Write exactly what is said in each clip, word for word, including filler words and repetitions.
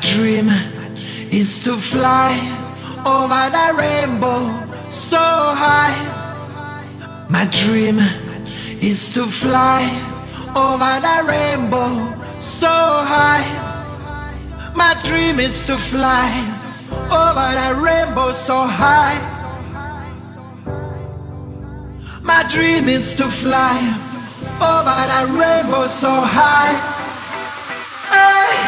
My dream is to fly over the rainbow so high. My dream is to fly over the rainbow so high. My dream is to fly over the rainbow so high. My dream is to fly over the rainbow so high. Hey.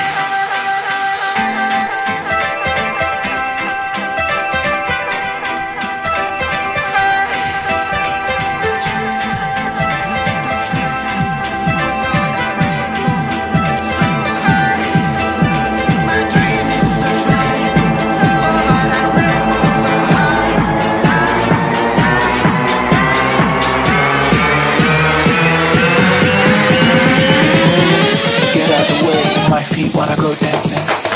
Wanna go dancing?